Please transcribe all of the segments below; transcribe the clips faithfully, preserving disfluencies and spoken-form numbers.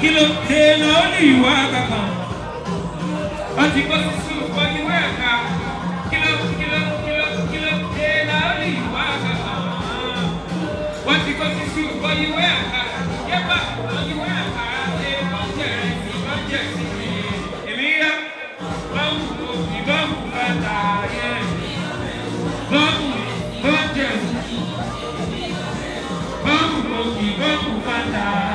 Kilo tena ni waka kama, ati kusisu kwani waka. Kilo kilo kilo kilo tena ni waka kama, ati kusisu kwani waka. Yeba kwani waka, yeba jesi jesi. Emia, bamu bamu kata ye, bamu bamu jesi, bamu bamu kata.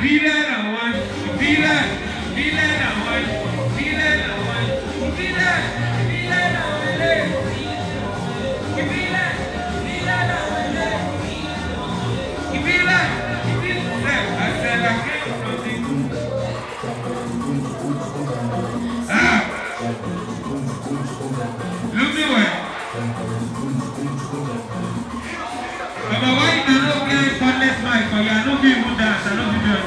Be there I want you, be there, be there I want you, be there I want you, be there, be there I want you, be there, be there I want you, be there, be there. I said I came from the moon. Ah! Look me away. Baba, why you don't play Fundless Mike? Because you are not being good dance, you are not being good.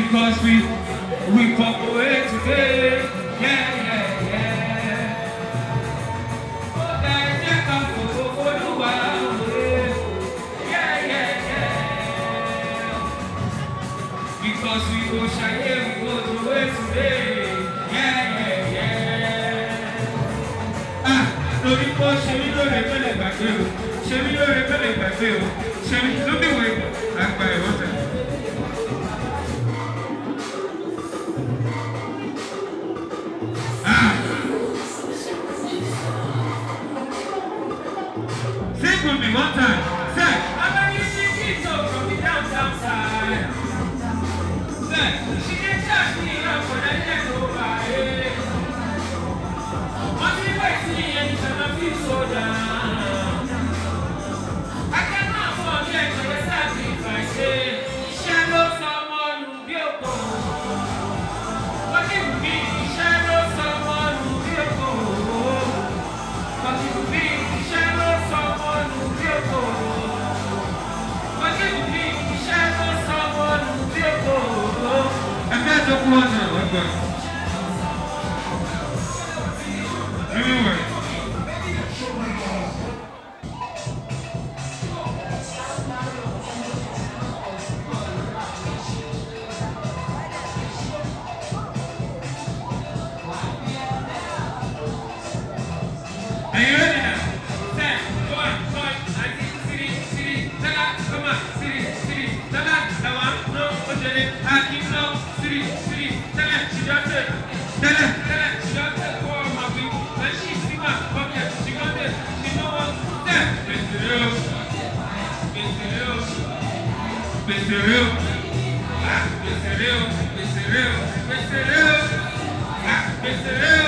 Because we we come away today, yeah, yeah, yeah. Oh, that you come for yeah, yeah, yeah. Because we go shine, yeah, we go away today, yeah, yeah, yeah. Ah, no, you go, she will not repel it back you. She will not repel it back you. She will not be waiting back by water. One time, say, I'm a little bit from the downtown side. Say, she can touch me up when I get over it. On the way to the end, I feel so down. I cannot forget the sacrifices. Shadow someone who built home. What it would be, shadow someone who built home. What it would be, shadow someone who anyway. Mister Hill, Mister Hill, Mister Hill, Mister Hill.